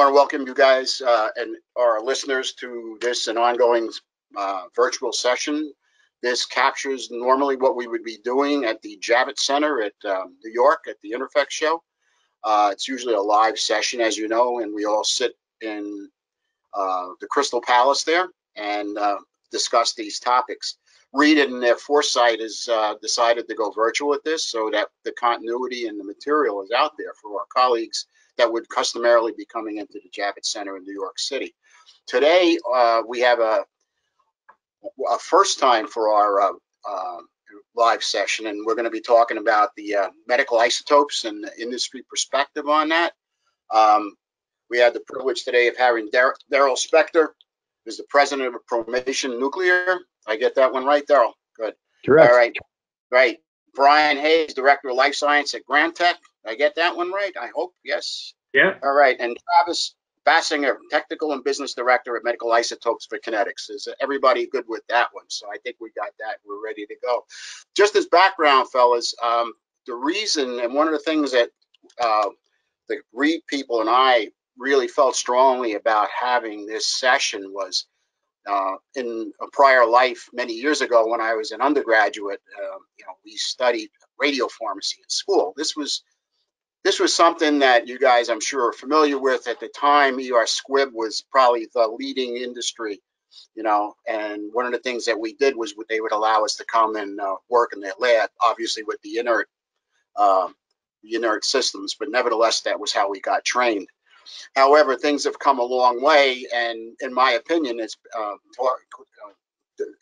I want to welcome you guys and our listeners to this and ongoing virtual session. This captures normally what we would be doing at the Javits Center at New York at the Interfect show. It's usually a live session, as you know, and we all sit in the Crystal Palace there and discuss these topics. Reed, in their foresight, has decided to go virtual with this so that the continuity and the material is out there for our colleagues that would customarily be coming into the Javits Center in New York City. Today, we have a first time for our live session, and we're going to be talking about the medical isotopes and the industry perspective on that. We had the privilege today of having Darryl Spector, who's the president of Promation Nuclear. I get that one right, Darryl? Good. Correct. All right. Right. Bryon Hayes, director of life science at Grantek. I get that one right, I hope. Yes. Yeah. All right. And Travis Besanger, technical and business director at Medical Isotopes for Kinectrics. Is everybody good with that one? So I think we got that. We're ready to go. Just as background, fellas, the reason and one of the things that the Reed people and I really felt strongly about having this session was in a prior life many years ago when I was an undergraduate, you know, we studied radiopharmacy in school. This was something that you guys, I'm sure, are familiar with. At the time, ER Squibb was probably the leading industry, you know, and one of the things that we did was they would allow us to come and work in their lab, obviously with the inert systems, but nevertheless, that was how we got trained. However, things have come a long way, and in my opinion, it's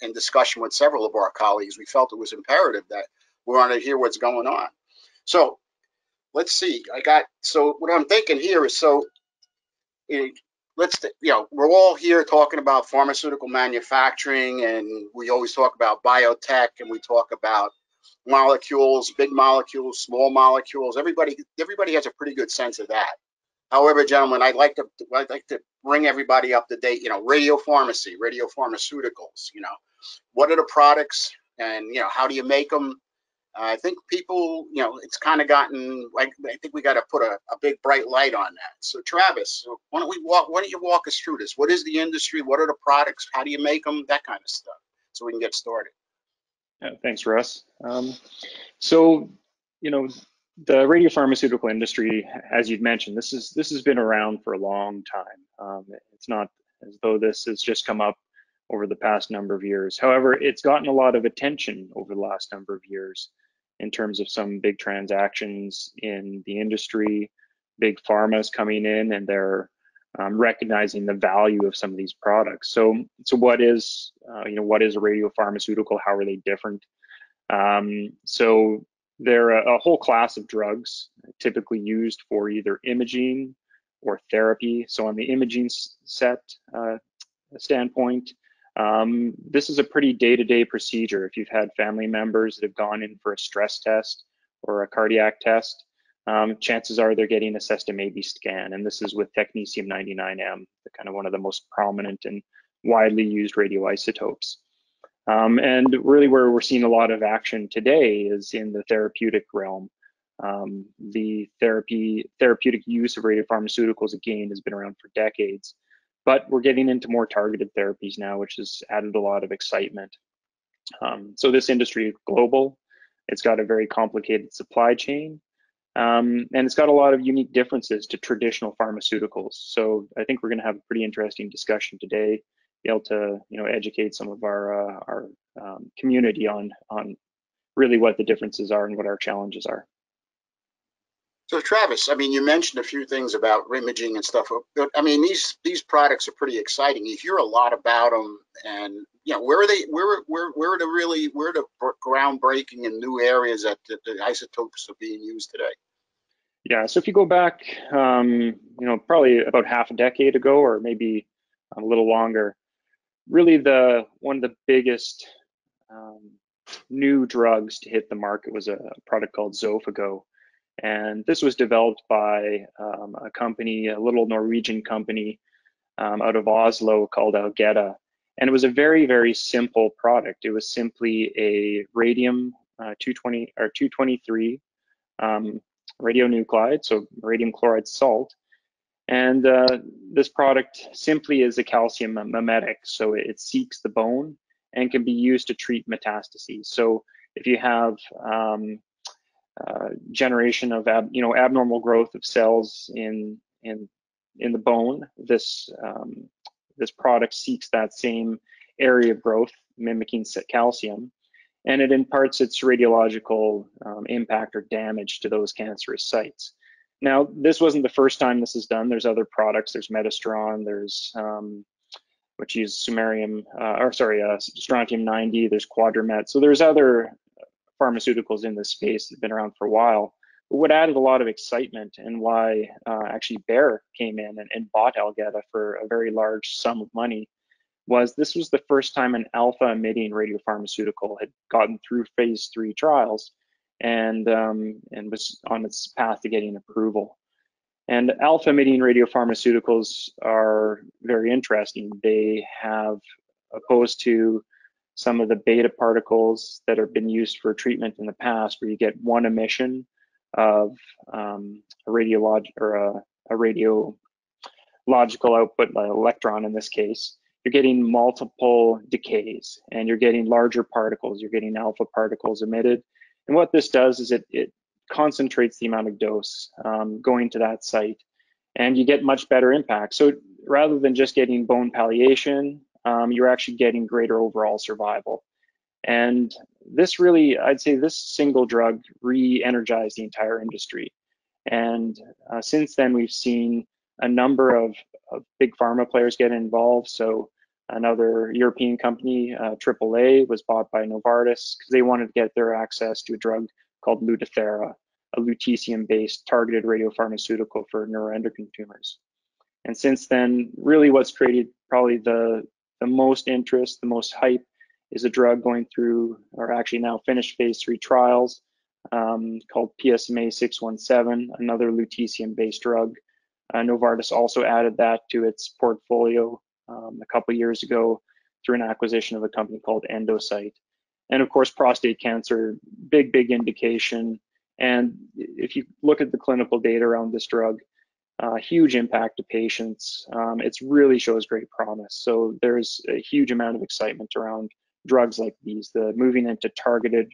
in discussion with several of our colleagues, we felt it was imperative that we want to hear what's going on. So let's see. So what I'm thinking here is, so let's, you know, we're all here talking about pharmaceutical manufacturing, and we always talk about biotech, and we talk about molecules, big molecules, small molecules. Everybody has a pretty good sense of that. However, gentlemen, I'd like to bring everybody up to date. You know, radiopharmacy, radiopharmaceuticals. You know, what are the products, and you know, how do you make them? I think people, you know, it's kind of gotten like, I think we got to put a big bright light on that. So Travis, why don't you walk us through this? What is the industry? What are the products? How do you make them? That kind of stuff, so we can get started. Yeah, thanks, Russ. So, you know, the radiopharmaceutical industry, as you've mentioned, this has been around for a long time. It's not as though this has just come up over the past number of years. However, it's gotten a lot of attention over the last number of years in terms of some big transactions in the industry, big pharmas coming in, and they're recognizing the value of some of these products. So what is, you know, what is a radiopharmaceutical? How are they different? So they're a whole class of drugs typically used for either imaging or therapy. So on the imaging standpoint, this is a pretty day-to-day procedure. If you've had family members that have gone in for a stress test or a cardiac test, chances are they're getting a Sestamibi scan, and this is with technetium 99M, kind of one of the most prominent and widely used radioisotopes. And really where we're seeing a lot of action today is in the therapeutic realm. The therapeutic use of radiopharmaceuticals, again, has been around for decades. But we're getting into more targeted therapies now, which has added a lot of excitement. So this industry is global. It's got a very complicated supply chain, and it's got a lot of unique differences to traditional pharmaceuticals. So I think we're going to have a pretty interesting discussion today, be able to, you know, educate some of our community on really what the differences are and what our challenges are. So Travis, I mean, you mentioned a few things about imaging and stuff. I mean, these products are pretty exciting. You hear a lot about them, and you know, where are the groundbreaking and new areas that the isotopes are being used today? Yeah. So if you go back, you know, probably about half a decade ago, or maybe a little longer, really one of the biggest new drugs to hit the market was a product called Zophago. And this was developed by a company, a little Norwegian company out of Oslo called Algeta. And it was a very, very simple product. It was simply a radium-223 radionuclide, so radium chloride salt, And this product simply is a calcium mimetic, so it seeks the bone and can be used to treat metastases. So if you have generation of abnormal growth of cells in the bone, this this product seeks that same area of growth, mimicking calcium, and it imparts its radiological impact or damage to those cancerous sites. Now, this wasn't the first time this is done. There's other products. There's Metastron. There's which use Strontium-90. There's quadramet. So there's other pharmaceuticals in this space that have been around for a while. But what added a lot of excitement and why actually Bayer came in and bought Algeta for a very large sum of money was this was the first time an alpha-emitting radiopharmaceutical had gotten through phase 3 trials and was on its path to getting approval. And alpha-emitting radiopharmaceuticals are very interesting. They have, opposed to some of the beta particles that have been used for treatment in the past, where you get one emission of a radiological output, like electron in this case, you're getting multiple decays and you're getting larger particles, you're getting alpha particles emitted. And what this does is it concentrates the amount of dose going to that site, and you get much better impact. So rather than just getting bone palliation, you're actually getting greater overall survival. And this really, I'd say this single drug re-energized the entire industry. And since then, we've seen a number of big pharma players get involved. So another European company, AAA, was bought by Novartis because they wanted to get their access to a drug called Lutathera, a lutetium-based targeted radiopharmaceutical for neuroendocrine tumors. And since then, really what's created probably the most interest, the most hype, is a drug going through, or actually now finished phase 3 trials, called PSMA 617, another lutetium-based drug. Novartis also added that to its portfolio a couple of years ago through an acquisition of a company called Endocyte. And of course, prostate cancer, big, big indication. And if you look at the clinical data around this drug, huge impact to patients. It really shows great promise. So there's a huge amount of excitement around drugs like these, the moving into targeted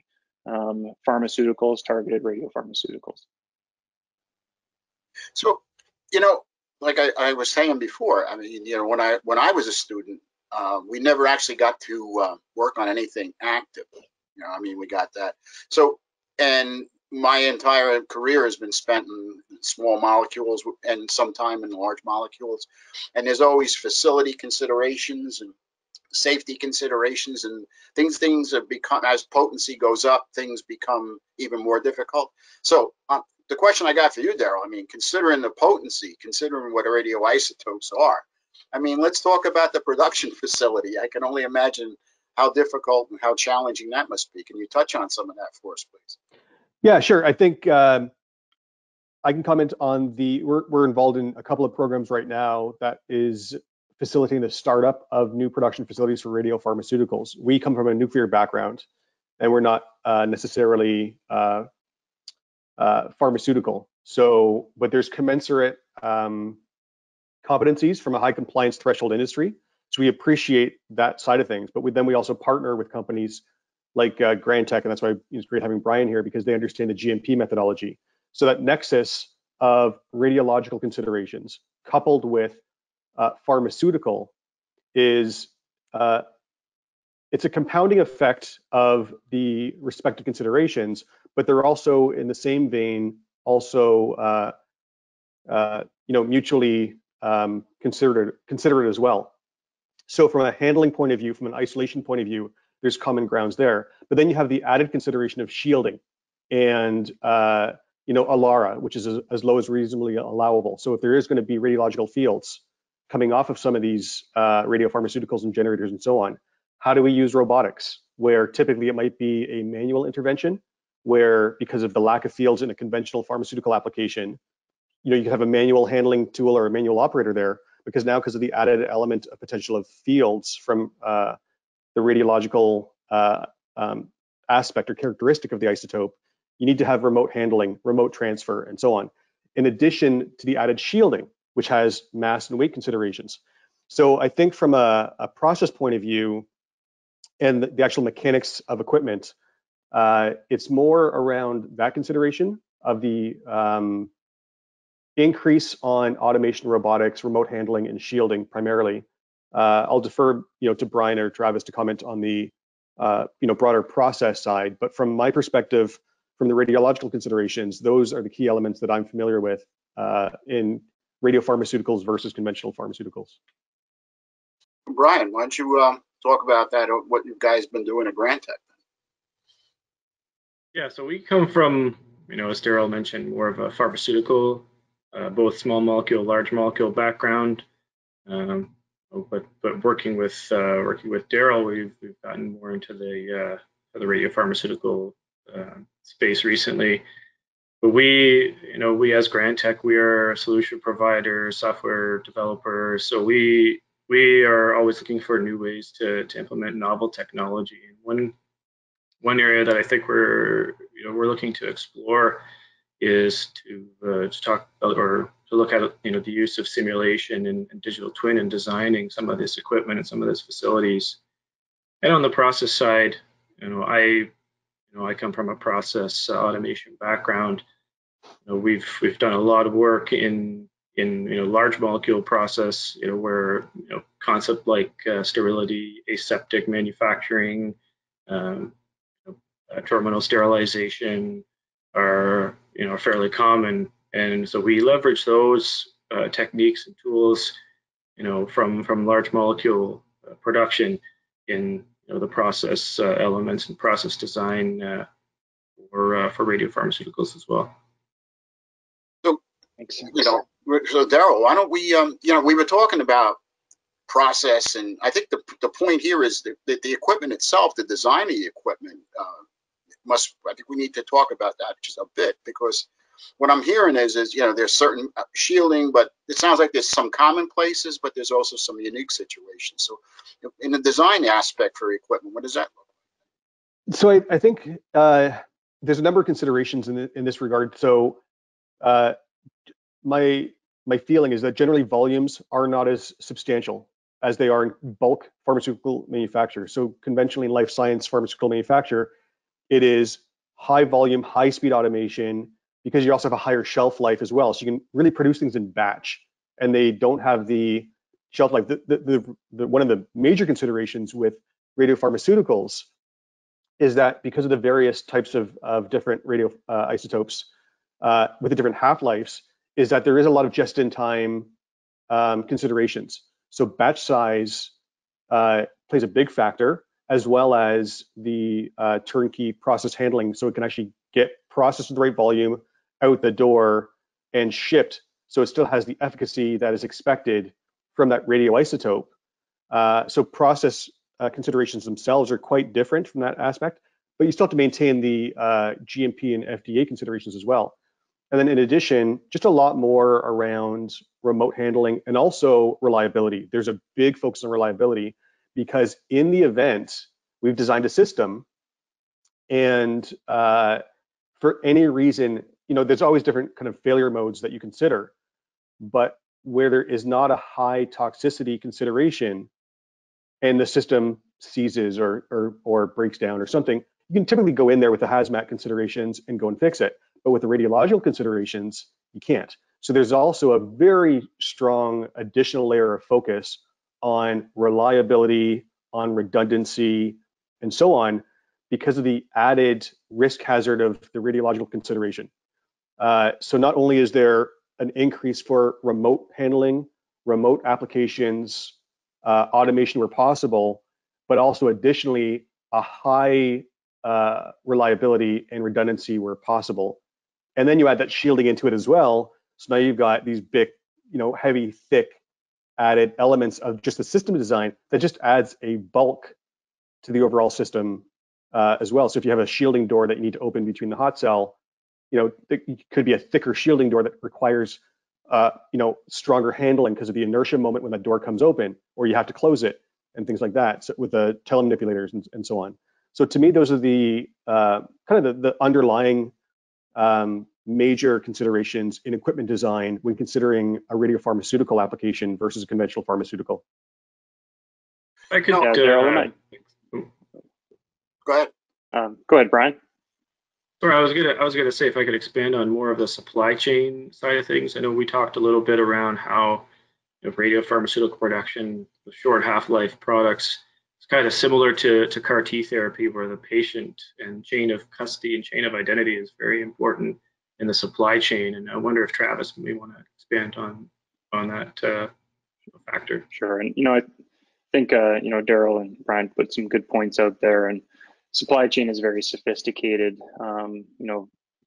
pharmaceuticals, targeted radiopharmaceuticals. So, you know, like I was saying before, I mean, you know, when I was a student, we never actually got to work on anything active. You know, I mean, we got that. So, and my entire career has been spent in small molecules and sometime in large molecules. And there's always facility considerations and safety considerations, and things have become, as potency goes up, things become even more difficult. So, the question I got for you, Darryl, I mean, considering the potency, considering what radioisotopes are, I mean, let's talk about the production facility. I can only imagine how difficult and how challenging that must be. Can you touch on some of that for us, please? Yeah, sure. I think I can comment on we're involved in a couple of programs right now that is facilitating the startup of new production facilities for radiopharmaceuticals. We come from a nuclear background, and we're not necessarily pharmaceutical. So, but there's commensurate competencies from a high compliance threshold industry. So we appreciate that side of things. But we also partner with companies like Grantek, and that's why it's great having Bryon here, because they understand the GMP methodology. So that nexus of radiological considerations coupled with pharmaceutical is it's a compounding effect of the respective considerations, but they're also in the same vein, also you know, mutually considerate as well. So from a handling point of view, from an isolation point of view, there's common grounds there. But then you have the added consideration of shielding and you know, ALARA, which is as low as reasonably allowable. So if there is going to be radiological fields coming off of some of these radiopharmaceuticals and generators and so on, how do we use robotics? Where typically it might be a manual intervention, where because of the lack of fields in a conventional pharmaceutical application, you know, you can have a manual handling tool or a manual operator there, because of the added element of potential of fields from the radiological aspect or characteristic of the isotope, you need to have remote handling, remote transfer, and so on. In addition to the added shielding which has mass and weight considerations. So I think from a process point of view and the actual mechanics of equipment, it's more around that consideration of the increase on automation, robotics, remote handling, and shielding primarily. I'll defer, to Bryon or Travis to comment on the, broader process side. But from my perspective, from the radiological considerations, those are the key elements that I'm familiar with in radiopharmaceuticals versus conventional pharmaceuticals. Bryon, why don't you talk about that? What you guys been doing at Grantek? Yeah, so we come from, as Darryl mentioned, more of a pharmaceutical, both small molecule, large molecule background. But working with Darryl, we've gotten more into the radiopharmaceutical space recently. But we as Grantek, we are a solution provider, software developer. So we are always looking for new ways to implement novel technology. And one area that I think we're looking to explore is to talk about, or to look at the use of simulation and digital twin in designing some of this equipment and some of these facilities. And on the process side, I come from a process automation background. We've done a lot of work in large molecule process, where concept like sterility, aseptic manufacturing, terminal sterilization are fairly common, and so we leverage those techniques and tools from large molecule production in the process elements and process design for radiopharmaceuticals as well. So makes sense. So Darryl, why don't we we were talking about process, and I think the point here is that the equipment itself, the design of the equipment, I think we need to talk about that just a bit, because what I'm hearing is there's certain shielding, but it sounds like there's some common places, but there's also some unique situations. So in the design aspect for equipment, what does that look like? So I think there's a number of considerations in this regard. So my feeling is that generally volumes are not as substantial as they are in bulk pharmaceutical manufacture. So conventionally in life science pharmaceutical manufacture, it is high volume, high speed automation, because you also have a higher shelf life as well. So you can really produce things in batch, and they don't have the shelf life. One of the major considerations with radiopharmaceuticals is that because of the various types of different radio isotopes with the different half-lives, is that there is a lot of just-in-time considerations. So batch size plays a big factor, as well as the turnkey process handling, so it can actually get processed at the right volume, out the door, and shipped, so it still has the efficacy that is expected from that radioisotope. So process considerations themselves are quite different from that aspect, but you still have to maintain the GMP and FDA considerations as well. And then in addition, just a lot more around remote handling and also reliability. There's a big focus on reliability, because in the event we've designed a system and for any reason, there's always different kind of failure modes that you consider, but where there is not a high toxicity consideration and the system seizes or breaks down or something, you can typically go in there with the hazmat considerations and go and fix it. But with the radiological considerations, you can't. So there's also a very strong additional layer of focus on reliability, on redundancy, and so on, because of the added risk hazard of the radiological consideration. So not only is there an increase for remote handling, remote applications, automation where possible, but also additionally a high reliability and redundancy where possible. And then you add that shielding into it as well. So now you've got these big, heavy, thick, added elements of just the system design that just adds a bulk to the overall system as well. So if you have a shielding door that you need to open between the hot cell, it could be a thicker shielding door that requires, stronger handling because of the inertia moment when that door comes open, or you have to close it and things like that, so with the telemanipulators and so on. So to me, those are the underlying major considerations in equipment design when considering a radiopharmaceutical application versus a conventional pharmaceutical. I could, Darryl, go ahead. Go ahead, Bryon. Sorry, I was gonna say if I could expand on more of the supply chain side of things. I know we talked a little bit around how radiopharmaceutical production, the short half-life products, it's kind of similar to CAR T therapy, where the patient and chain of custody and chain of identity is very important in the supply chain. And I wonder if Travis may want to expand on that factor. Sure, and I think Darryl and Bryon put some good points out there, and supply chain is very sophisticated.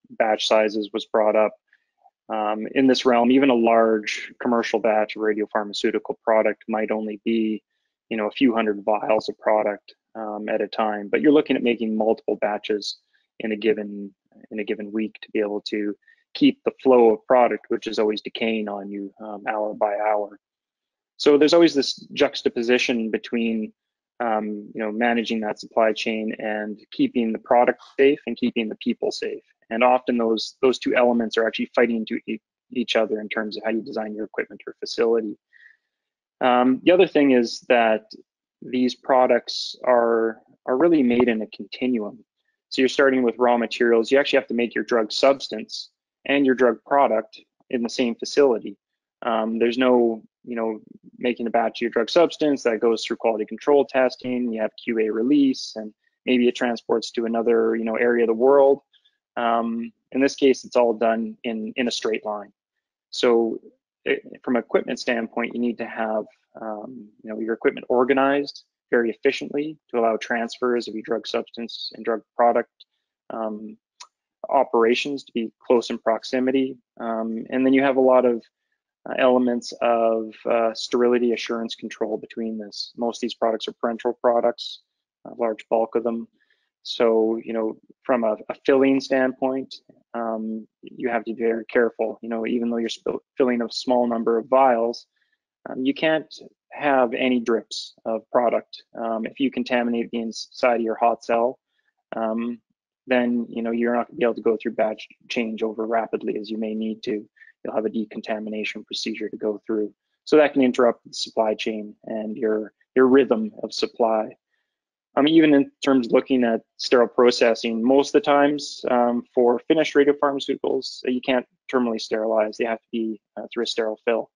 Batch sizes was brought up. In this realm, even a large commercial batch of radiopharmaceutical product might only be, a few hundred vials of product at a time, but you're looking at making multiple batches in a given week to be able to keep the flow of product, which is always decaying on you hour by hour. So there's always this juxtaposition between managing that supply chain and keeping the product safe and keeping the people safe. And often those two elements are actually fighting to each other in terms of how you design your equipment or facility. The other thing is that these products are really made in a continuum. So you're starting with raw materials. You actually have to make your drug substance and your drug product in the same facility. There's no, making a batch of your drug substance that goes through quality control testing. You have QA release, and maybe it transports to another, area of the world. In this case, it's all done in a straight line. So from an equipment standpoint, you need to have your equipment organized very efficiently to allow transfers of your drug substance and drug product operations to be close in proximity. And then you have a lot of elements of sterility assurance control between this. Most of these products are parenteral products, a large bulk of them. So, from a filling standpoint, you have to be very careful. Even though you're filling a small number of vials, you can't have any drips of product. If you contaminate the inside of your hot cell, then, you're not gonna be able to go through batch changeover rapidly as you may need to. You'll have a decontamination procedure to go through. So that can interrupt the supply chain and your rhythm of supply. Even in terms of looking at sterile processing, most of the times for finished radiopharmaceuticals, you can't terminally sterilize. They have to be through a sterile fill.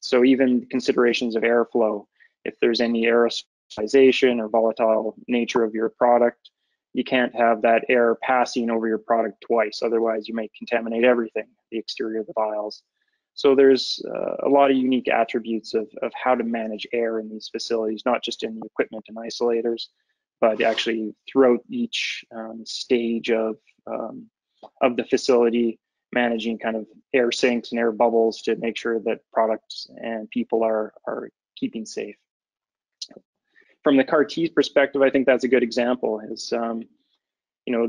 So even considerations of airflow, if there's any aerosolization or volatile nature of your product, you can't have that air passing over your product twice. Otherwise, you might contaminate everything, the exterior of the vials. So there's a lot of unique attributes of how to manage air in these facilities, not just in the equipment and isolators, but actually throughout each stage of the facility, managing kind of air sinks and air bubbles to make sure that products and people are keeping safe. From the CAR T perspective, I think that's a good example is,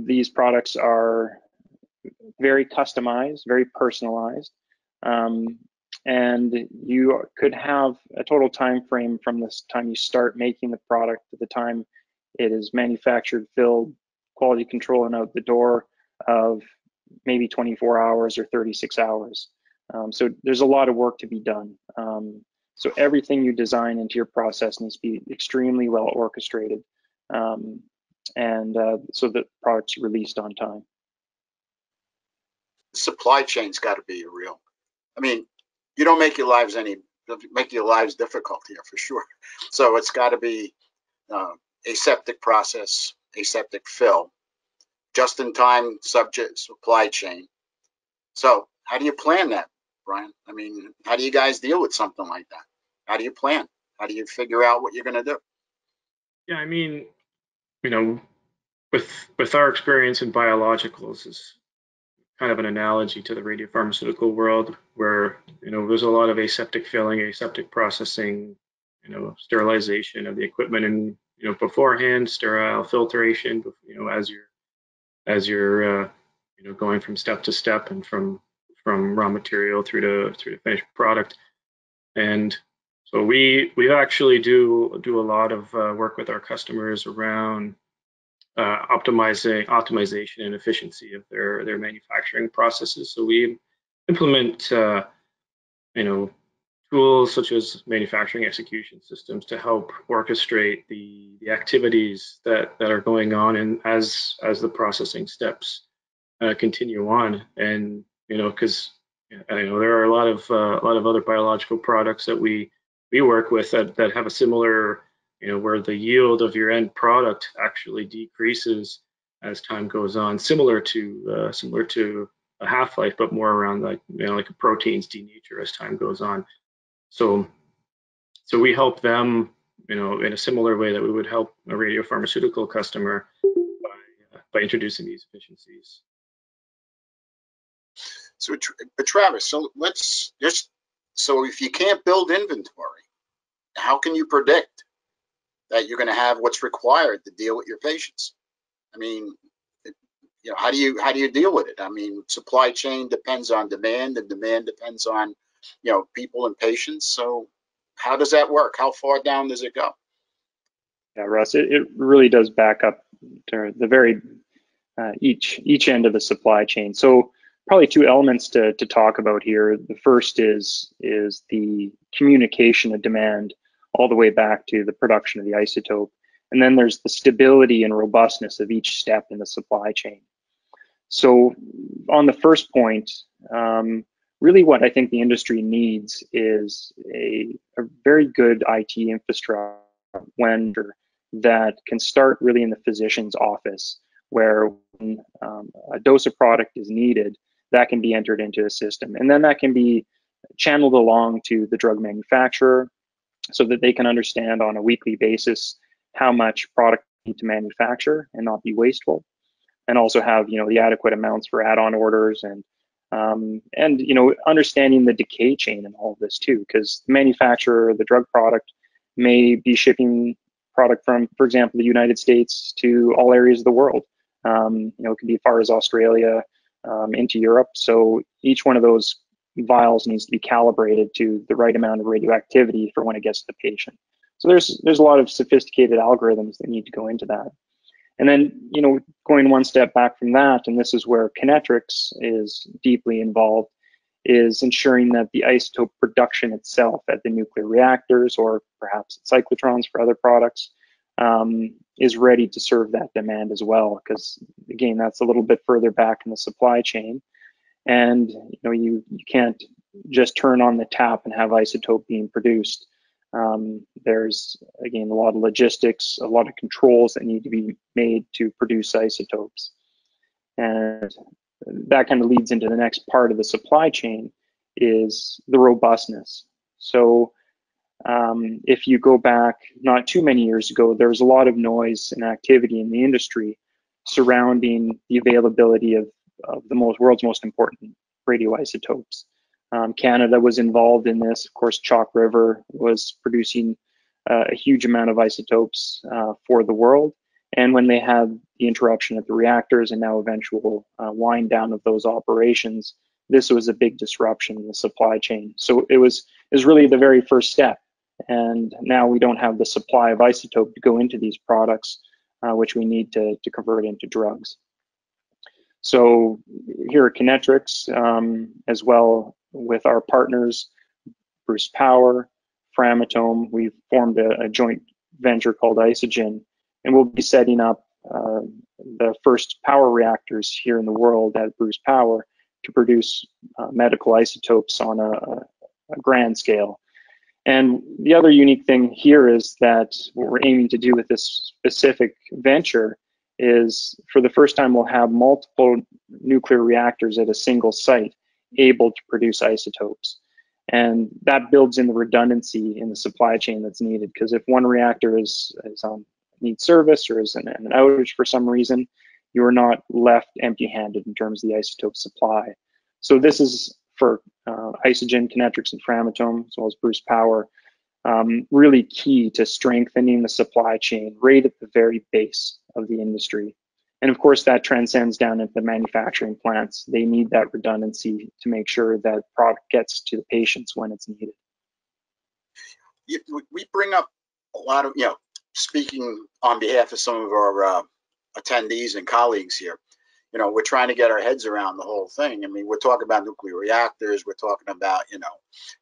these products are very customized, very personalized. And you could have a total time frame from this time you start making the product to the time it is manufactured, filled, quality control, and out the door of maybe 24 hours or 36 hours. So there's a lot of work to be done. So everything you design into your process needs to be extremely well orchestrated, so the product's released on time. Supply chain's got to be real. I mean, you don't make your lives difficult here for sure. So it's got to be aseptic process, aseptic fill, just-in-time subject supply chain. So how do you plan that, Bryon? I mean, how do you guys deal with something like that? How do you plan? How do you figure out what you're going to do? Yeah, I mean, with our experience in biologicals is kind of an analogy to the radiopharmaceutical world where, there's a lot of aseptic filling, aseptic processing, sterilization of the equipment and, beforehand, sterile filtration, as you're going from step to step and from raw material through to finished product. And so we actually do a lot of work with our customers around optimization and efficiency of their manufacturing processes. So we implement tools such as manufacturing execution systems to help orchestrate the activities that are going on, and as the processing steps continue on. And because there are a lot of other biological products that we work with that have a similar, where the yield of your end product actually decreases as time goes on, similar to a half-life, but more around like a proteins denature as time goes on. So we help them, in a similar way that we would help a radiopharmaceutical customer by introducing these efficiencies. So, Travis, so if you can't build inventory, how can you predict that you're going to have what's required to deal with your patients? I mean, how do you deal with it? I mean, supply chain depends on demand, and demand depends on, people and patients. So how does that work? How far down does it go? Yeah, Russ, it really does back up to the very each end of the supply chain. So probably two elements to talk about here. The first is the communication of demand all the way back to the production of the isotope. And then there's the stability and robustness of each step in the supply chain. So on the first point, really what I think the industry needs is a very good IT infrastructure vendor that can start really in the physician's office, where when, a dose of product is needed, that can be entered into a system. And then that can be channeled along to the drug manufacturer so that they can understand on a weekly basis how much product they need to manufacture and not be wasteful, and also have the adequate amounts for add-on orders, and understanding the decay chain and all of this too, because the manufacturer of the drug product may be shipping product from, for example, the United States to all areas of the world. It could be as far as Australia into Europe. So each one of those vials needs to be calibrated to the right amount of radioactivity for when it gets to the patient. So there's a lot of sophisticated algorithms that need to go into that. And then, going one step back from that, and this is where Kinectrics is deeply involved, is ensuring that the isotope production itself at the nuclear reactors, or perhaps cyclotrons for other products, is ready to serve that demand as well. Because again, that's a little bit further back in the supply chain. And you can't just turn on the tap and have isotope being produced. There's, again, a lot of logistics, a lot of controls that need to be made to produce isotopes. And that kind of leads into the next part of the supply chain, is the robustness. So if you go back not too many years ago, there was a lot of noise and activity in the industry surrounding the availability of the world's most important radioisotopes. Canada was involved in this. Of course, Chalk River was producing a huge amount of isotopes for the world. And when they had the interruption at the reactors and now eventual wind down of those operations, this was a big disruption in the supply chain. So it was really the very first step. And now we don't have the supply of isotope to go into these products, which we need to convert into drugs. So here at Kinectrics, as well with our partners, Bruce Power, Framatome, we've formed a joint venture called Isogen, and we'll be setting up the first power reactors here in the world at Bruce Power to produce medical isotopes on a grand scale. And the other unique thing here is that what we're aiming to do with this specific venture is, for the first time, we'll have multiple nuclear reactors at a single site able to produce isotopes. And that builds in the redundancy in the supply chain that's needed, because if one reactor needs service or is in an outage for some reason, you are not left empty-handed in terms of the isotope supply. So this is for Isogen, Kinectrics, and Framatome, as well as Bruce Power, really key to strengthening the supply chain right at the very base of the industry. And of course, that transcends down at the manufacturing plants. They need that redundancy to make sure that product gets to the patients when it's needed. We bring up a lot of, speaking on behalf of some of our attendees and colleagues here. You know, we're trying to get our heads around the whole thing. I mean, we're talking about nuclear reactors. We're talking about, you know,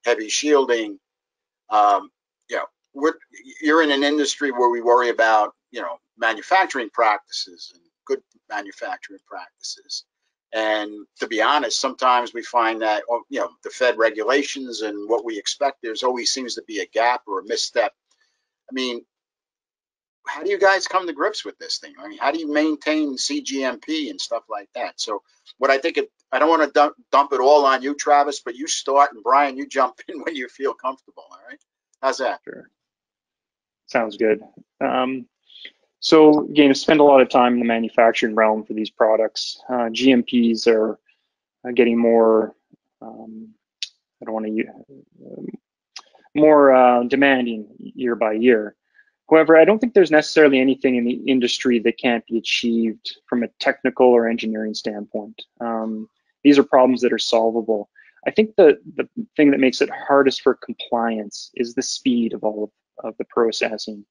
heavy shielding. You know, you're in an industry where we worry about, you know, manufacturing practices and good manufacturing practices. And to be honest, sometimes we find that, you know, the Fed regulations and what we expect, there's always seems to be a gap or a misstep. I mean, how do you guys come to grips with this thing? I mean, how do you maintain CGMP and stuff like that? So what I think, I don't want to dump it all on you, Travis, but you start, and Bryon, you jump in when you feel comfortable, all right? How's that? Sure. Sounds good. So again, I spend a lot of time in the manufacturing realm for these products. GMPs are getting more, I don't want to more demanding year by year. However, I don't think there's necessarily anything in the industry that can't be achieved from a technical or engineering standpoint. These are problems that are solvable. I think the thing that makes it hardest for compliance is the speed of all of the processing.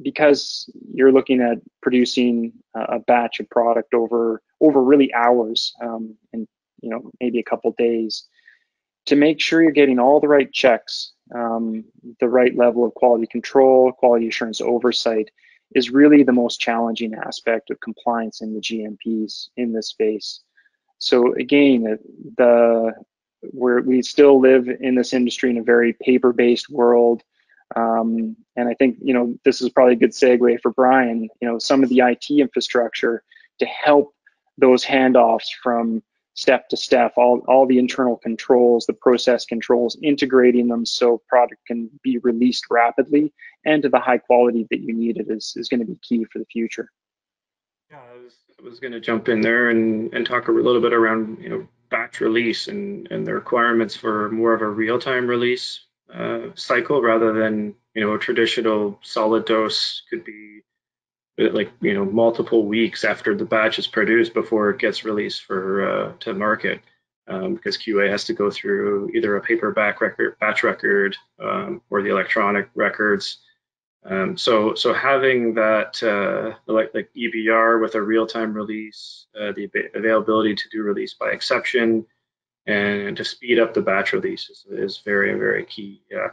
Because you're looking at producing a batch of product over really hours, and you know, maybe a couple days, to make sure you're getting all the right checks, the right level of quality control, quality assurance oversight is really the most challenging aspect of compliance in the GMPs in this space. So again, we still live in this industry in a very paper-based world. And I think, you know, this is probably a good segue for Bryon, you know, some of the IT infrastructure to help those handoffs from step to step, all the internal controls, the process controls, integrating them so product can be released rapidly and to the high quality that you need it is going to be key for the future. Yeah, I was going to jump in there and talk a little bit around, you know, batch release and the requirements for more of a real-time release cycle rather than, you know, a traditional solid dose could be like, you know, multiple weeks after the batch is produced before it gets released for to market, because QA has to go through either a paper batch record or the electronic records. So having that like EBR with a real-time release, the availability to do release by exception, and to speed up the batch release is very, very key. Yeah.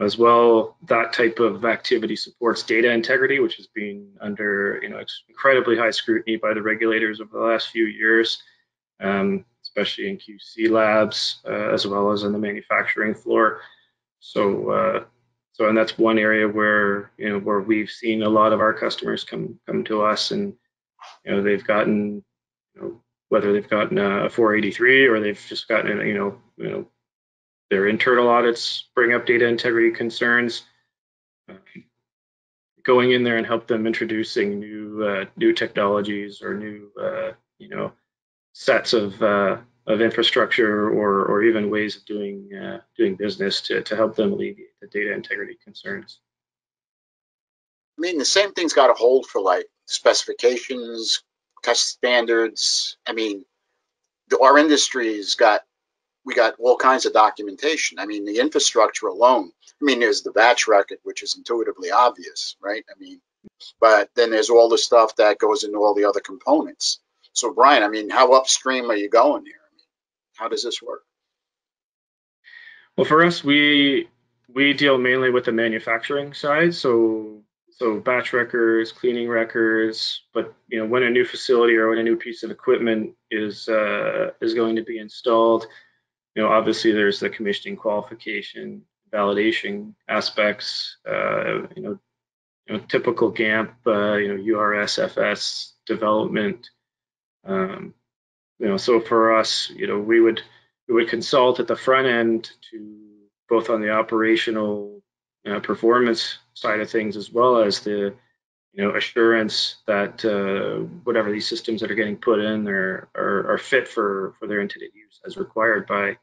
As well, that type of activity supports data integrity, which has been under, you know, incredibly high scrutiny by the regulators over the last few years, especially in QC labs, as well as in the manufacturing floor. So and that's one area where, you know, where we've seen a lot of our customers come to us, and, you know, they've gotten, you know, whether they've gotten a 483 or they've just gotten, you know, their internal audits bring up data integrity concerns. Going in there and help them introducing new technologies or new you know, sets of infrastructure or even ways of doing business to help them alleviate the data integrity concerns. I mean, the same thing's got a hold for like specifications, test standards. I mean, our industry's got, we got all kinds of documentation. I mean, the infrastructure alone, I mean, there's the batch record, which is intuitively obvious, right? I mean, but then there's all the stuff that goes into all the other components. So Bryon, I mean, how upstream are you going here? I mean, how does this work? Well, for us, we deal mainly with the manufacturing side. So batch records, cleaning records, but, you know, when a new facility or when a new piece of equipment is going to be installed, you know, obviously there's the commissioning, qualification, validation aspects. You know, typical GAMP, you know, URS, FS development. You know, so for us, you know, we would consult at the front end to both on the operational performance side of things, as well as the, you know, assurance that whatever these systems that are getting put in are fit for their intended use as required by,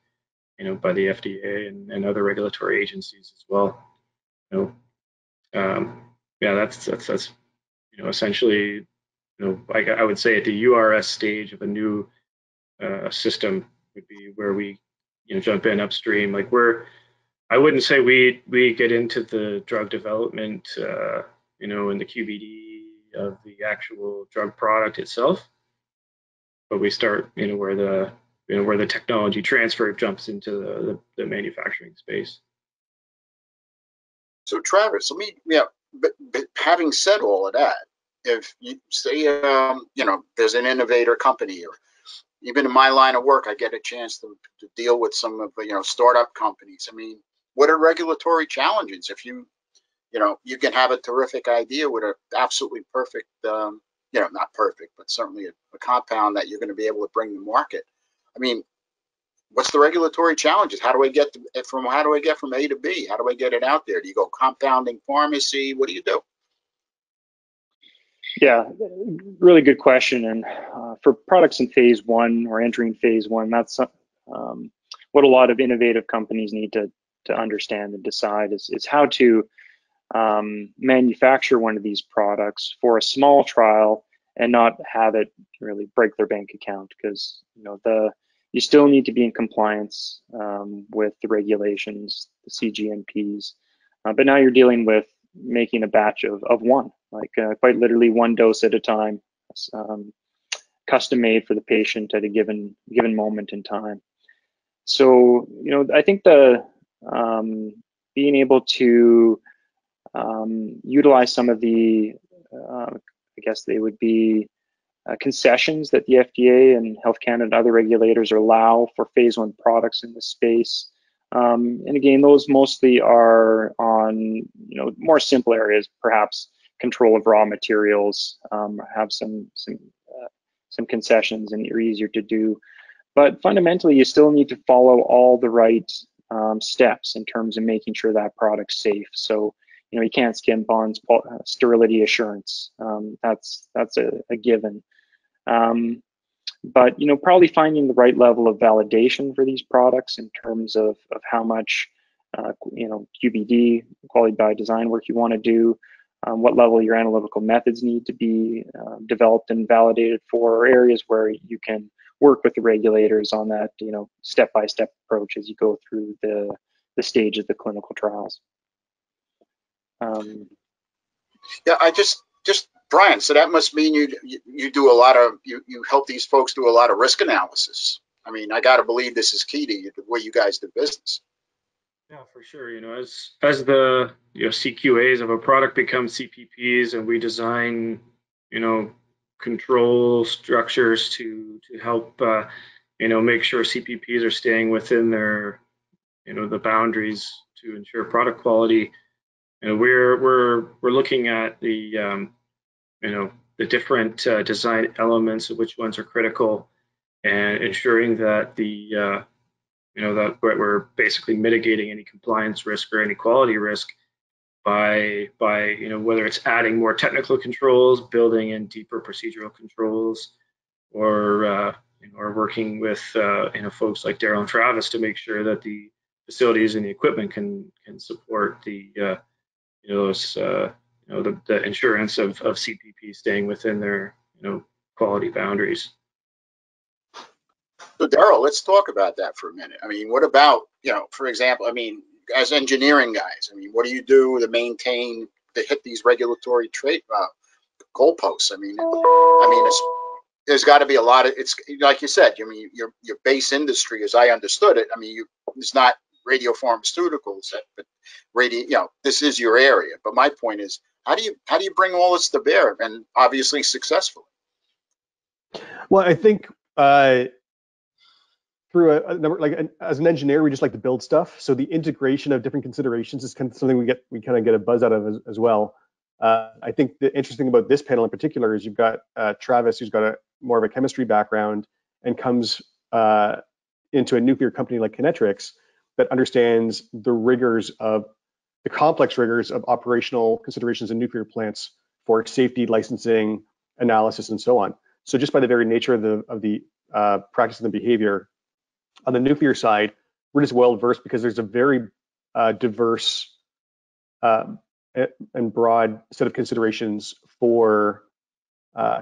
you know, by the FDA and other regulatory agencies as well. You know, yeah, that's you know, essentially, you know, I would say at the URS stage of a new system would be where we, you know, jump in upstream. Like I wouldn't say we get into the drug development, you know, in the QBD of the actual drug product itself, but we start, where the technology transfer jumps into the manufacturing space. So Travis, let me, but having said all of that, if you say, there's an innovator company, or even in my line of work, I get a chance to deal with some of the, startup companies. I mean, what are regulatory challenges if you, you can have a terrific idea with an absolutely perfect, not perfect, but certainly a compound that you're going to be able to bring to market. I mean, what's the regulatory challenges? How do I get from A to B? How do I get it out there? Do you go compounding pharmacy? What do you do? Yeah, really good question. And for products in phase one or entering phase one, that's what a lot of innovative companies need to understand and decide is how to manufacture one of these products for a small trial and not have it really break their bank account, because you still need to be in compliance with the regulations, the CGMPs, but now you're dealing with making a batch of one, like quite literally one dose at a time, custom made for the patient at a given moment in time. So I think the being able to utilize some of the I guess they would be concessions that the FDA and Health Canada and other regulators allow for phase one products in this space. And again, those mostly are on more simple areas, perhaps control of raw materials, have some concessions and are easier to do. But fundamentally, you still need to follow all the right steps in terms of making sure that product's safe. So you can't skim bonds, sterility assurance. That's a given. But probably finding the right level of validation for these products in terms of how much QBD, quality by design work you want to do, what level your analytical methods need to be developed and validated for, or areas where you can work with the regulators on that step-by-step approach as you go through the stage of the clinical trials. Yeah, I just Bryon, so that must mean you do a lot of you help these folks do a lot of risk analysis. I mean, I got to believe this is key to the way you guys do business. Yeah, for sure. As the CQAs of a product become CPPs, and we design control structures to help make sure CPPs are staying within their the boundaries to ensure product quality. We're looking at the the different design elements of which ones are critical, and ensuring that the that we're basically mitigating any compliance risk or any quality risk by whether it's adding more technical controls, building in deeper procedural controls, or working with folks like Darryl and Travis to make sure that the facilities and the equipment can support the the insurance of CPP staying within their quality boundaries. So Darryl, let's talk about that for a minute. I mean, what about for example, I mean, as engineering guys, I mean, what do you do to maintain to hit these regulatory goalposts? I mean, there's got to be a lot of like you said. I mean, your base industry, as I understood it, I mean, it's not radiopharmaceuticals, but this is your area. But my point is, how do you bring all this to bear, and obviously successfully? Well, I think through a number, as an engineer, we just like to build stuff. So the integration of different considerations is kind of something we kind of get a buzz out of as well. I think the interesting thing about this panel in particular is you've got Travis, who's got more of a chemistry background and comes into a nuclear company like Kinectrics, that understands the complex rigors of operational considerations in nuclear plants for safety, licensing, analysis, and so on. So just by the very nature of the practice and the behavior on the nuclear side, we're just well versed because there's a very diverse and broad set of considerations for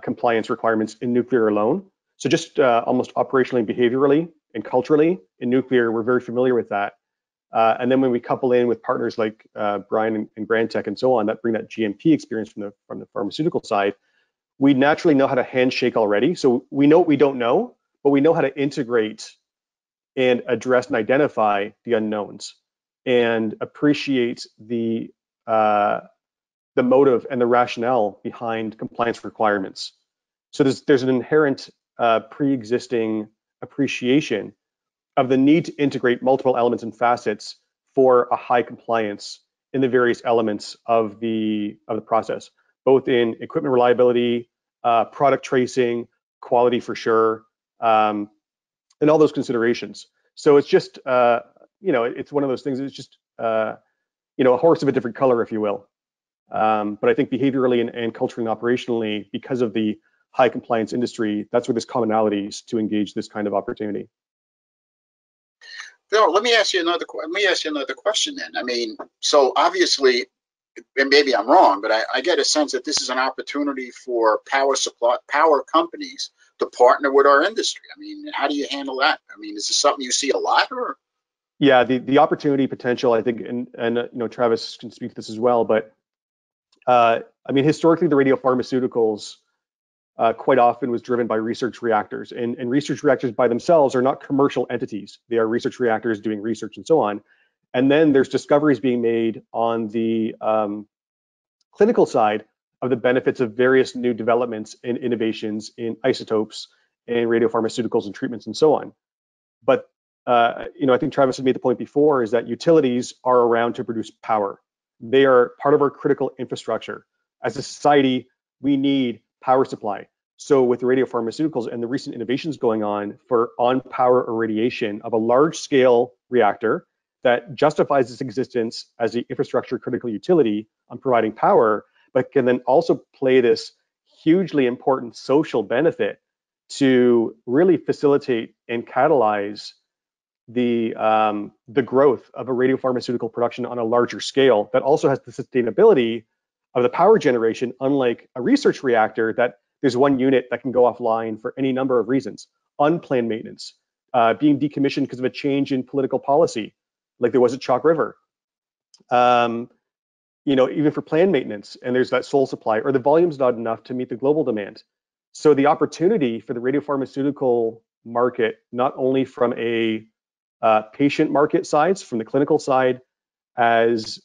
compliance requirements in nuclear alone. So just almost operationally and behaviorally, and culturally, in nuclear, we're very familiar with that. And then when we couple in with partners like Bryon and Grantek and so on, that bring that GMP experience from the pharmaceutical side, we naturally know how to handshake already. So we know what we don't know, but we know how to integrate and address and identify the unknowns and appreciate the motive and the rationale behind compliance requirements. So there's an inherent pre-existing appreciation of the need to integrate multiple elements and facets for a high compliance in the various elements of the process, both in equipment reliability, product tracing, quality for sure, and all those considerations. So it's just, it's one of those things. It's just, a horse of a different color, if you will. But I think behaviorally and culturally and operationally, because of the high compliance industry, that's where there's commonalities to engage this kind of opportunity. Bill, let me ask you another question then. I mean, so obviously, and maybe I'm wrong, but I get a sense that this is an opportunity for power companies to partner with our industry. I mean, how do you handle that? I mean, is this something you see a lot, or? Yeah, the opportunity potential, I think, and Travis can speak to this as well, but I mean, historically, the radiopharmaceuticals quite often was driven by research reactors, and research reactors by themselves are not commercial entities. They are research reactors doing research and so on. And then there's discoveries being made on the clinical side of the benefits of various new developments and innovations in isotopes and radiopharmaceuticals and treatments and so on. But I think Travis had made the point before is that utilities are around to produce power. They are part of our critical infrastructure. As a society, we need power supply. So with radiopharmaceuticals and the recent innovations going on for on-power irradiation of a large-scale reactor that justifies its existence as the infrastructure critical utility on providing power, but can then also play this hugely important social benefit to really facilitate and catalyze the growth of a radiopharmaceutical production on a larger scale that also has the sustainability of the power generation, unlike a research reactor that there's one unit that can go offline for any number of reasons, unplanned maintenance, being decommissioned because of a change in political policy, like there was at Chalk River. Even for planned maintenance, and there's that sole supply, or the volume's not enough to meet the global demand. So the opportunity for the radiopharmaceutical market, not only from a patient market sides, from the clinical side, as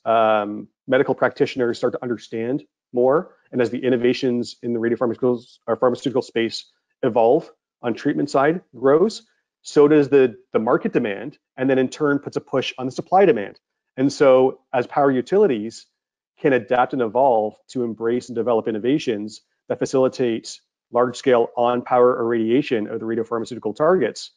medical practitioners start to understand more, and as the innovations in the radiopharmaceuticals or pharmaceutical space evolve on treatment side grows, so does the market demand, and then in turn puts a push on the supply demand. And so as power utilities can adapt and evolve to embrace and develop innovations that facilitate large-scale on-power irradiation of the radiopharmaceutical targets,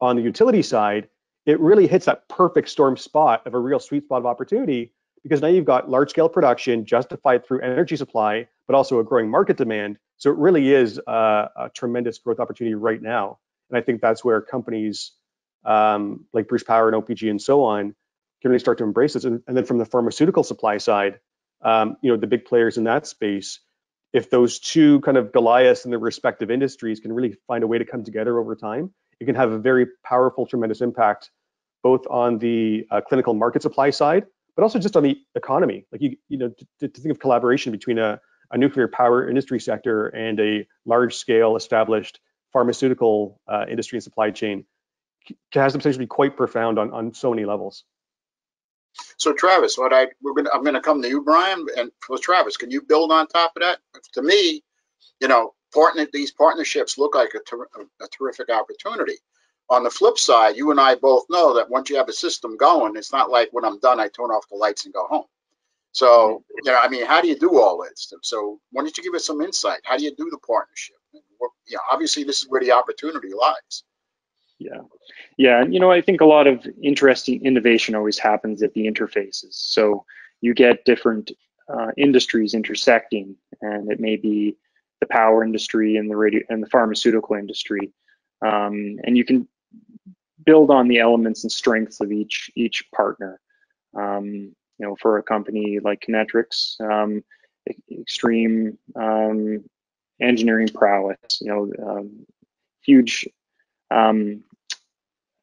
on the utility side, it really hits that perfect storm spot of a real sweet spot of opportunity, because now you've got large scale production justified through energy supply, but also a growing market demand. So it really is a tremendous growth opportunity right now. And I think that's where companies like Bruce Power and OPG and so on can really start to embrace this. And then from the pharmaceutical supply side, the big players in that space, if those two kind of Goliaths in their respective industries can really find a way to come together over time, you can have a very powerful, tremendous impact, both on the clinical market supply side, but also just on the economy. Like to think of collaboration between a nuclear power industry sector and a large-scale established pharmaceutical industry and supply chain has the potential to be quite profound on so many levels. So Travis, I'm going to come to you, Bryon, and well, Travis, can you build on top of that? To me, these partnerships look like a terrific opportunity. On the flip side, you and I both know that once you have a system going, it's not like when I'm done, I turn off the lights and go home. So, how do you do all this? So why don't you give us some insight? How do you do the partnership? Obviously, this is where the opportunity lies. Yeah. I think a lot of interesting innovation always happens at the interfaces. So you get different industries intersecting, and it may be the power industry and the pharmaceutical industry, and you can build on the elements and strengths of each partner. For a company like Kinectrics, extreme engineering prowess, huge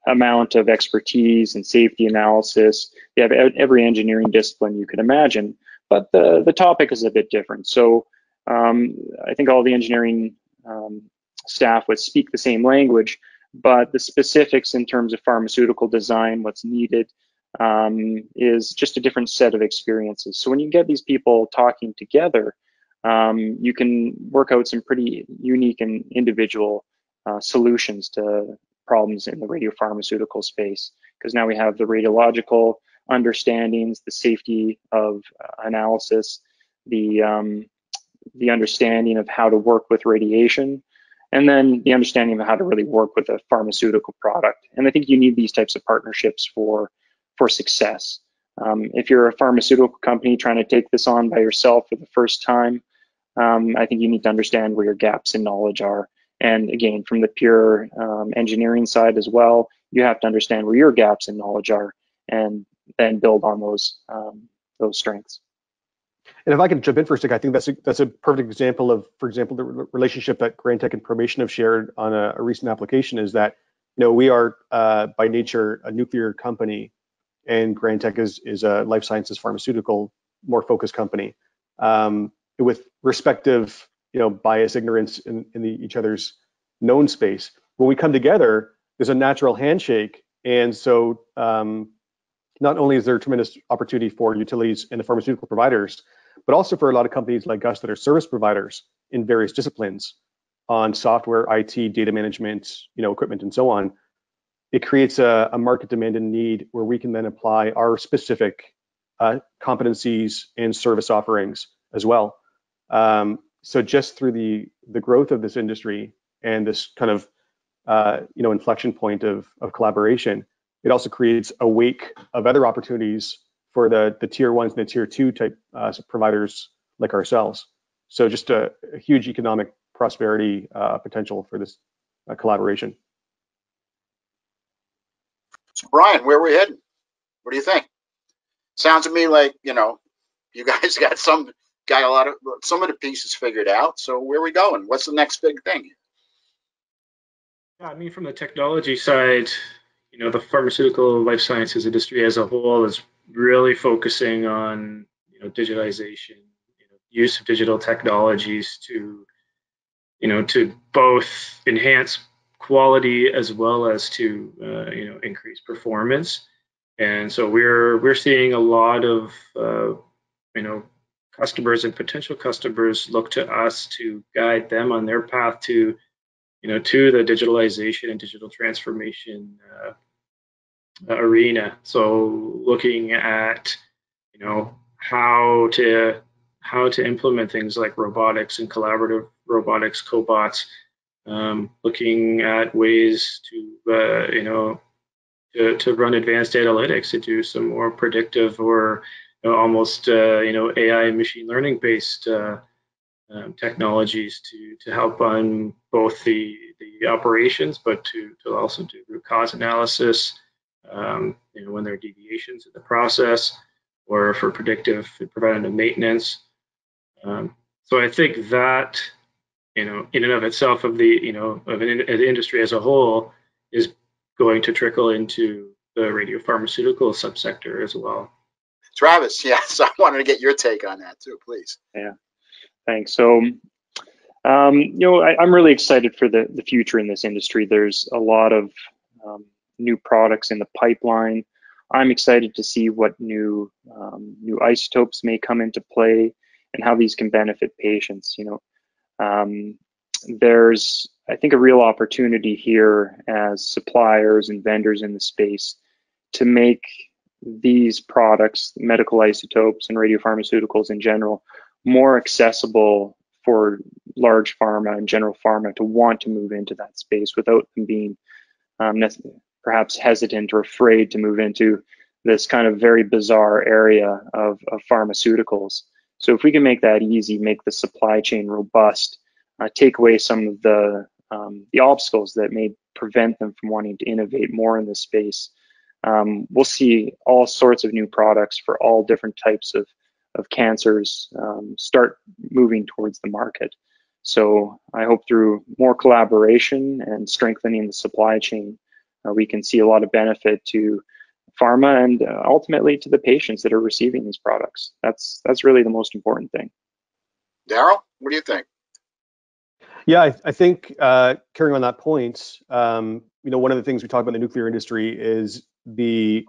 amount of expertise and safety analysis. They have every engineering discipline you could imagine, but the topic is a bit different. So I think all the engineering staff would speak the same language, but the specifics in terms of pharmaceutical design, what's needed, is just a different set of experiences. So when you get these people talking together, you can work out some pretty unique and individual solutions to problems in the radiopharmaceutical space, because now we have the radiological understandings, the safety of analysis, the understanding of how to work with radiation, and then the understanding of how to really work with a pharmaceutical product. And I think you need these types of partnerships for success. If you're a pharmaceutical company trying to take this on by yourself for the first time, I think you need to understand where your gaps in knowledge are. And again, from the pure engineering side as well, you have to understand where your gaps in knowledge are and then build on those strengths. And if I can jump in for a second, I think that's a perfect example of, for example, the relationship that Grantek and Promation have shared on a recent application is that, you know, we are by nature a nuclear company, and Grantek is a life sciences pharmaceutical more focused company with respective, you know, bias, ignorance in each other's known space. When we come together, there's a natural handshake, and so not only is there a tremendous opportunity for utilities and the pharmaceutical providers, but also for a lot of companies like us that are service providers in various disciplines on software, IT, data management, you know, equipment, and so on. It creates a market demand and need where we can then apply our specific competencies and service offerings as well. So just through the growth of this industry and this kind of you know, inflection point of collaboration, it also creates a wake of other opportunities for the tier ones and the tier two type providers like ourselves. So just a huge economic prosperity potential for this collaboration. So Bryon, where are we heading? What do you think? Sounds to me like, you know, you guys got some of the pieces figured out. So where are we going? What's the next big thing? Yeah, I mean, from the technology side, you know, the pharmaceutical life sciences industry as a whole is really focusing on, you know, digitization, you know, use of digital technologies to, you know, to both enhance quality as well as to, you know, increase performance. And so we're seeing a lot of, you know, customers and potential customers look to us to guide them on their path to, you know, to the digitalization and digital transformation arena. So looking at, you know, how to implement things like robotics and collaborative robotics, cobots, looking at ways to, you know, to run advanced analytics, to do some more predictive or, you know, almost, you know, AI and machine learning based technologies to help on both the operations, but to also do root cause analysis, you know, when there are deviations in the process, or for predictive and preventative maintenance. So I think that, you know, in and of itself, of the, you know, of the industry as a whole, is going to trickle into the radiopharmaceutical subsector as well. Travis, yes, I wanted to get your take on that too, please. Yeah. Thanks. So, you know, I'm really excited for the future in this industry. There's a lot of new products in the pipeline. I'm excited to see what new isotopes may come into play and how these can benefit patients. You know, there's, I think, a real opportunity here as suppliers and vendors in the space to make these products, medical isotopes and radiopharmaceuticals in general, more accessible for large pharma and general pharma to want to move into that space without them being perhaps hesitant or afraid to move into this kind of very bizarre area of pharmaceuticals. So if we can make that easy, make the supply chain robust, take away some of the obstacles that may prevent them from wanting to innovate more in this space, we'll see all sorts of new products for all different types of cancers start moving towards the market. So I hope through more collaboration and strengthening the supply chain, we can see a lot of benefit to pharma and ultimately to the patients that are receiving these products. That's really the most important thing. Darryl, what do you think? Yeah, I think carrying on that point, one of the things we talk about in the nuclear industry is the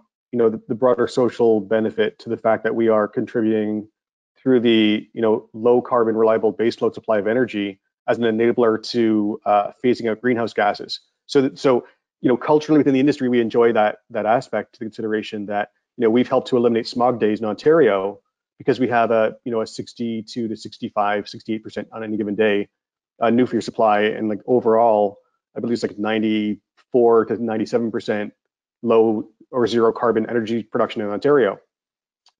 broader social benefit to the fact that we are contributing through the low carbon reliable baseload supply of energy as an enabler to phasing out greenhouse gases. So culturally within the industry, we enjoy that aspect to the consideration that we've helped to eliminate smog days in Ontario because we have a 62 to 65, 68% on any given day nuclear supply, and like overall, I believe it's like 94 to 97% low or zero carbon energy production in Ontario.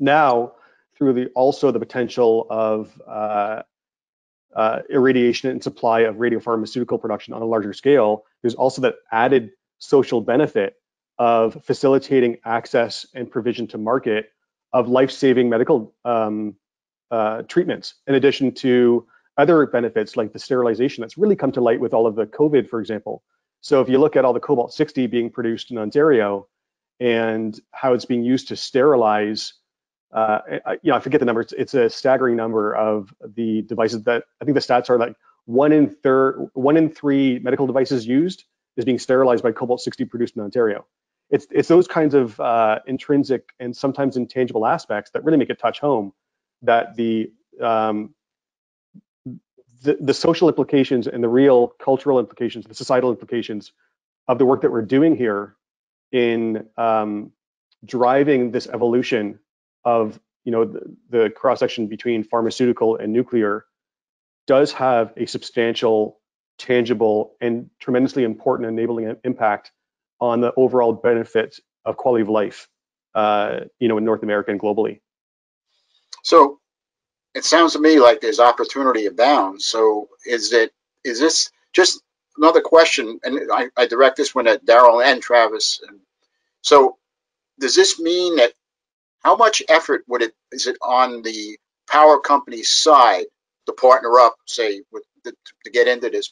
Now, through also the potential of irradiation and supply of radiopharmaceutical production on a larger scale, there's also that added social benefit of facilitating access and provision to market of life-saving medical treatments, in addition to other benefits like the sterilization that's really come to light with all of the COVID, for example. So if you look at all the cobalt-60 being produced in Ontario and how it's being used to sterilize, I forget the numbers, it's a staggering number of the devices that, I think the stats are like one in three medical devices used is being sterilized by cobalt-60 produced in Ontario. It's those kinds of intrinsic and sometimes intangible aspects that really make it touch home, that the social implications and the real cultural implications, the societal implications of the work that we're doing here in driving this evolution of the cross-section between pharmaceutical and nuclear does have a substantial, tangible, and tremendously important enabling impact on the overall benefit of quality of life, in North America and globally. So it sounds to me like there's opportunity abound. So is this just another question? And I direct this one at Darryl and Travis. And so does this mean that how much effort is it on the power company side to partner up, say, to get into this,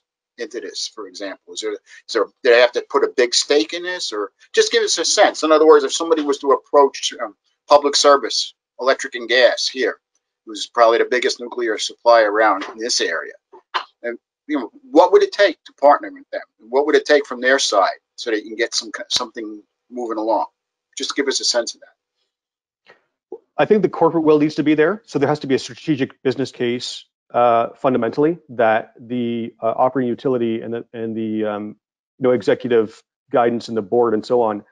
for example? Is there, do they have to put a big stake in this, or just give us a sense? In other words, if somebody was to approach public service, electric and gas here, who's probably the biggest nuclear supply around in this area, and what would it take to partner with them? What would it take from their side so that you can get something moving along? Just give us a sense of that. I think the corporate will needs to be there, so there has to be a strategic business case. Fundamentally, that the operating utility and the executive guidance and the board and so on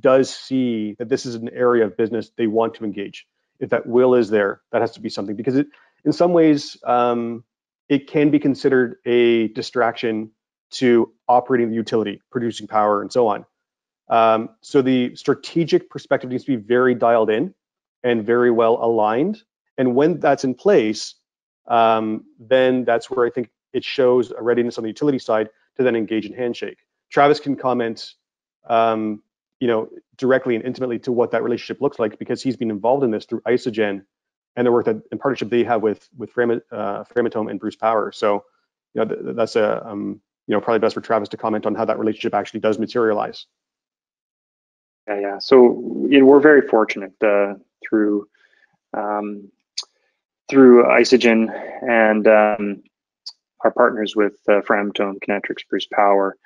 does see that this is an area of business they want to engage. If that will is there, that has to be something, because it, in some ways, it can be considered a distraction to operating the utility, producing power and so on. So the strategic perspective needs to be very dialed in and very well aligned. And when that's in place, then that's where I think it shows a readiness on the utility side to then engage in handshake. Travis can comment, directly and intimately to what that relationship looks like, because he's been involved in this through Isogen and the work that in partnership they have with Framatome and Bruce Power. So, that's probably best for Travis to comment on how that relationship actually does materialize. Yeah. So we're very fortunate through Isogen and our partners with Framatome, Kinectrics, Bruce Power.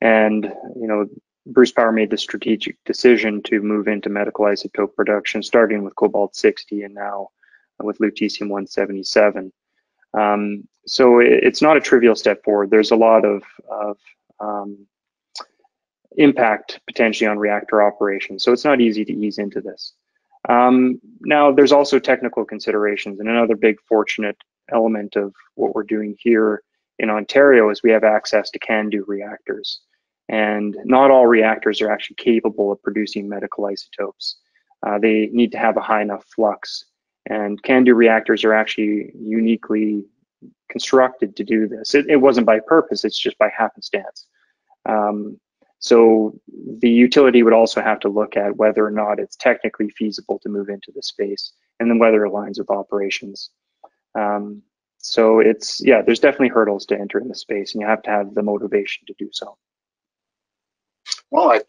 And, Bruce Power made the strategic decision to move into medical isotope production, starting with cobalt-60 and now with lutetium-177. So it's not a trivial step forward. There's a lot of impact potentially on reactor operations. So it's not easy to ease into this. Now, there's also technical considerations, and another big fortunate element of what we're doing here in Ontario is we have access to CANDU reactors, and not all reactors are actually capable of producing medical isotopes. They need to have a high enough flux, and CANDU reactors are actually uniquely constructed to do this. It wasn't by purpose, it's just by happenstance. So the utility would also have to look at whether or not it's technically feasible to move into the space, and then whether it aligns with operations. So there's definitely hurdles to enter in the space, and you have to have the motivation to do so. Well,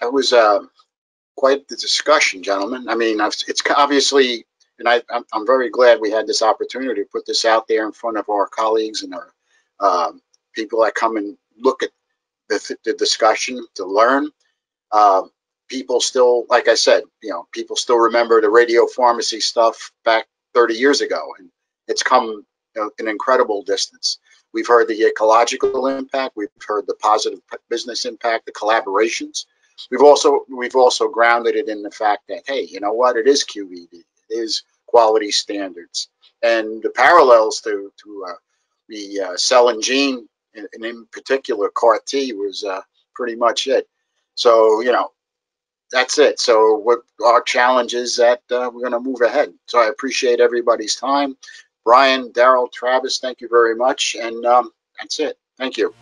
that was quite the discussion, gentlemen. I mean, it's obviously and I'm very glad we had this opportunity to put this out there in front of our colleagues and our people that come and look at the discussion to learn. People still, like I said, you know, people still remember the radio pharmacy stuff back 30 years ago, and it's come an incredible distance. We've heard the ecological impact, we've heard the positive business impact, the collaborations. We've also grounded it in the fact that, hey, you know what, it is QED, it is quality standards, and the parallels to the cell and gene, and in particular CAR T, was pretty much it. So, you know, that's it. So what our challenge is that we're going to move ahead. So I appreciate everybody's time. Bryon, Darryl, Travis, thank you very much. And that's it. Thank you.